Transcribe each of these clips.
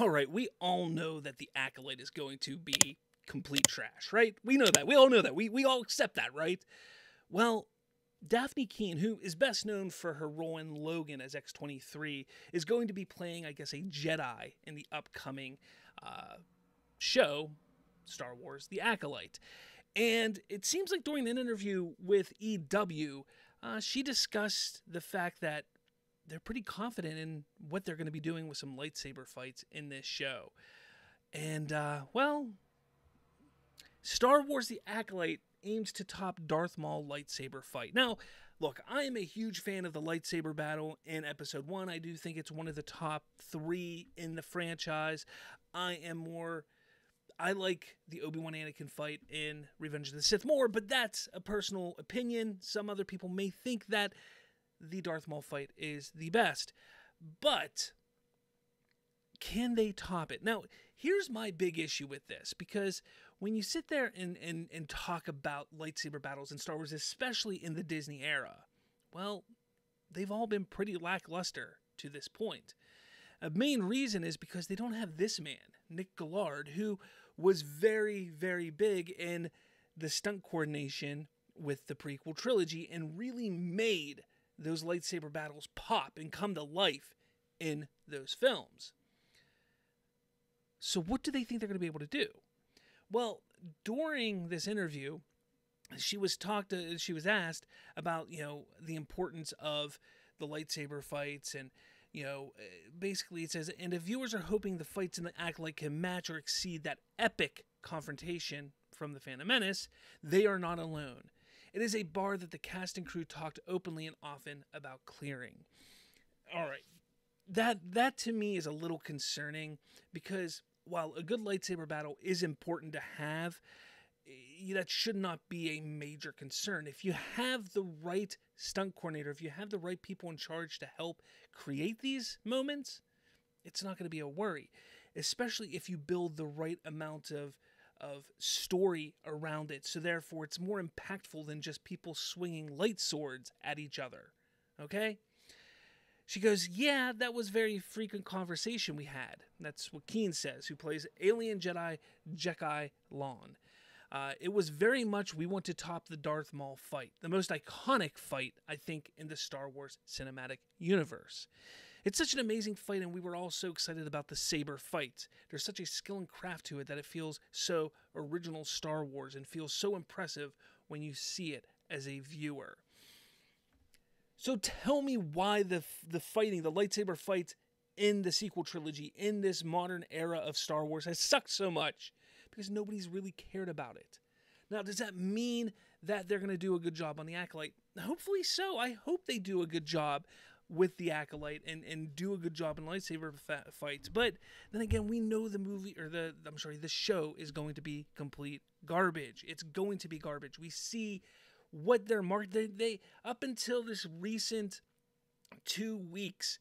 all right, we all know that the Acolyte is going to be complete trash, right? We know that. We all know that. We all accept that, right? Well, Daphne Keen, who is best known for her role in Logan as X-23, is going to be playing, I guess, a Jedi in the upcoming show, Star Wars: The Acolyte. And it seems like during an interview with EW, she discussed the fact that they're pretty confident in what they're going to be doing with some lightsaber fights in this show. And, well, Star Wars: The Acolyte aims to top Darth Maul lightsaber fight. Now, look, I am a huge fan of the lightsaber battle in Episode 1. I do think it's one of the top 3 in the franchise. I like the Obi-Wan Anakin fight in Revenge of the Sith more, but that's a personal opinion. Some other people may think that the Darth Maul fight is the best. But can they top it? Now, here's my big issue with this, because when you sit there and talk about lightsaber battles in Star Wars, especially in the Disney era, well, they've all been pretty lackluster to this point. A main reason is because they don't have this man, Nick Gillard, who was very, very big in the stunt coordination with the prequel trilogy and really made those lightsaber battles pop and come to life in those films. So what do they think they're going to be able to do? Well, during this interview, she was asked about, you know, the importance of the lightsaber fights, and, you know, basically it says, and the viewers are hoping the fights in the Acolyte can match or exceed that epic confrontation from The Phantom Menace. They are not alone. It is a bar that the cast and crew talked openly and often about clearing. All right. That to me is a little concerning, because while a good lightsaber battle is important to have, that should not be a major concern. If you have the right stunt coordinator, if you have the right people in charge to help create these moments, it's not going to be a worry, especially if you build the right amount of story around it. So therefore, it's more impactful than just people swinging light swords at each other, okay? She goes, yeah, that was very frequent conversation we had. That's what Keen says, who plays alien Jedi Jekai Lon. It was very much, we want to top the Darth Maul fight, the most iconic fight, I think, in the Star Wars cinematic universe. It's such an amazing fight, and we were all so excited about the saber fight. There's such a skill and craft to it that it feels so original Star Wars and feels so impressive when you see it as a viewer. So tell me why the lightsaber fights in the sequel trilogy, in this modern era of Star Wars, has sucked so much, because nobody's really cared about it. Now, does that mean that they're going to do a good job on the Acolyte? Hopefully so. I hope they do a good job with the Acolyte and do a good job in lightsaber fights. But then again, we know the movie, or the show is going to be complete garbage. It's going to be garbage. We see what they're they up until this recent 2 weeks,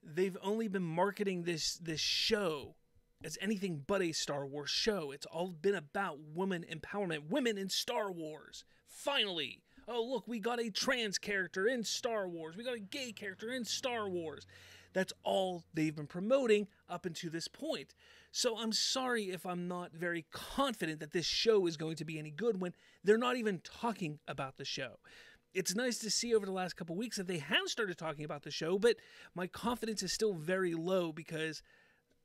they've only been marketing this show as anything but a Star Wars show. It's all been about women empowerment, women in Star Wars. Finally, oh look, we got a trans character in Star Wars. We got a gay character in Star Wars. That's all they've been promoting up until this point. So I'm sorry if I'm not very confident that this show is going to be any good when they're not even talking about the show. It's nice to see over the last couple weeks that they have started talking about the show, but my confidence is still very low, because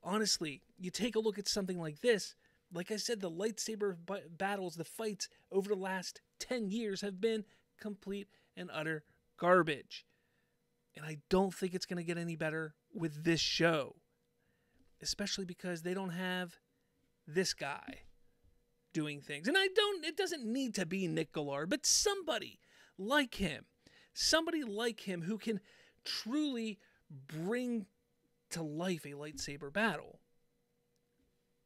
honestly, you take a look at something like this, like I said, the lightsaber battles, the fights over the last 10 years have been complete and utter garbage. And I don't think it's going to get any better with this show, especially because they don't have this guy doing things. And it doesn't need to be Nick Gillard, but somebody like him who can truly bring to life a lightsaber battle.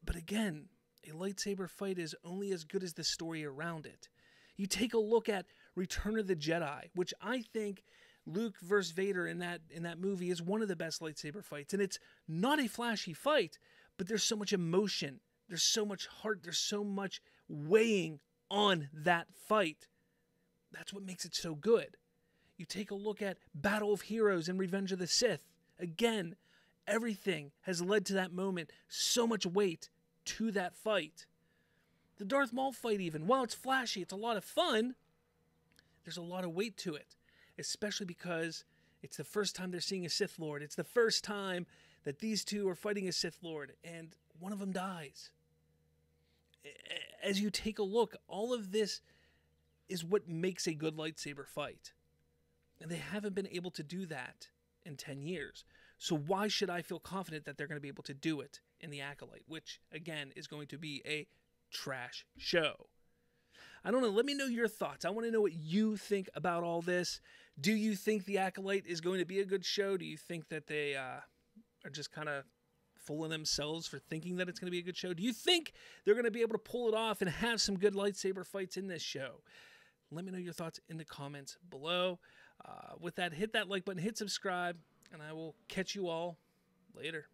But again, a lightsaber fight is only as good as the story around it. You take a look at Return of the Jedi, which I think Luke versus Vader in that movie is one of the best lightsaber fights, and it's not a flashy fight, but there's so much emotion, there's so much heart, there's so much weighing on that fight. That's what makes it so good. You take a look at Battle of Heroes and Revenge of the Sith. Again, Everything has led to that moment, so much weight to that fight. The Darth Maul fight even, while it's flashy, it's a lot of fun, there's a lot of weight to it, especially because it's the first time they're seeing a Sith Lord. It's the first time that these two are fighting a Sith Lord, and one of them dies. As you take a look, all of this is what makes a good lightsaber fight. And they haven't been able to do that in 10 years. So why should I feel confident that they're going to be able to do it in The Acolyte, which, again, is going to be a trash show? I don't know. Let me know your thoughts. I want to know what you think about all this. Do you think The Acolyte is going to be a good show? Do you think that they are just kind of full of themselves for thinking that it's going to be a good show? Do you think they're going to be able to pull it off and have some good lightsaber fights in this show? Let me know your thoughts in the comments below. With that, hit that like button, hit subscribe, and I will catch you all later.